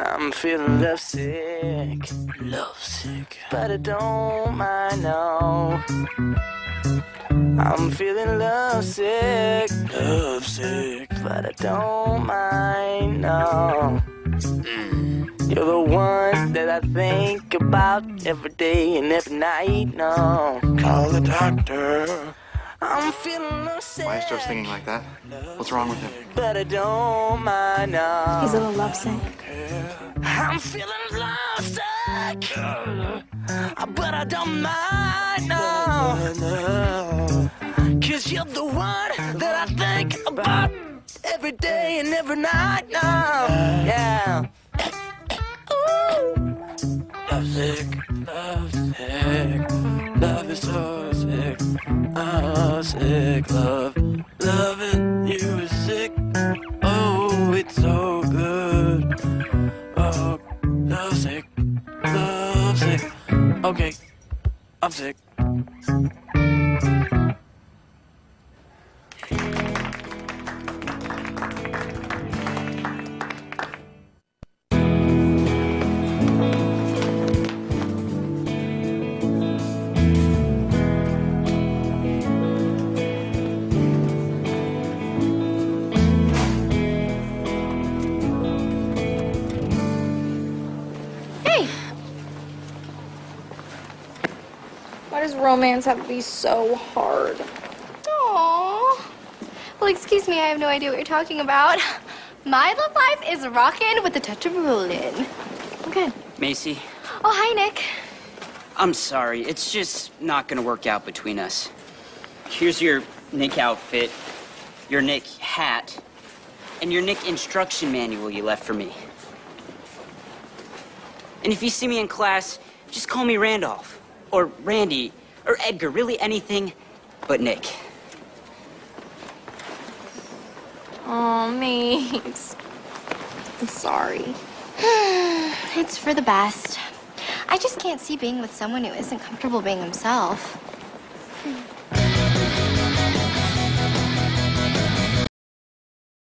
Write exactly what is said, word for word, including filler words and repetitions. I'm feeling lovesick, lovesick, but I don't mind, no. I'm feeling lovesick, lovesick, but I don't mind, no. You're the one that I think about every day and every night, no. Call the doctor. I'm feeling lovesick. Why is Joe singing like that? What's wrong with him? But I don't mind, no. He's a little lovesick. I'm feeling lovesick, but I don't mind, no. Cause you're the one that I think about every day and every night, no. Yeah. Lovesick, lovesick, love is so sick. I'm sick, love. Loving you is sick. Oh, it's so good. Oh, lovesick, lovesick. Okay, I'm sick. Why does romance have to be so hard? Aww. Well, excuse me, I have no idea what you're talking about. My love life is rockin' with a touch of rollin'. I'm good. Macy. Oh, hi, Nick. I'm sorry. It's just not gonna work out between us. Here's your Nick outfit, your Nick hat, and your Nick instruction manual you left for me. And if you see me in class, just call me Randolph. Or Randy, or Edgar, really anything but Nick. Aw, Mace. I'm sorry. It's for the best. I just can't see being with someone who isn't comfortable being himself.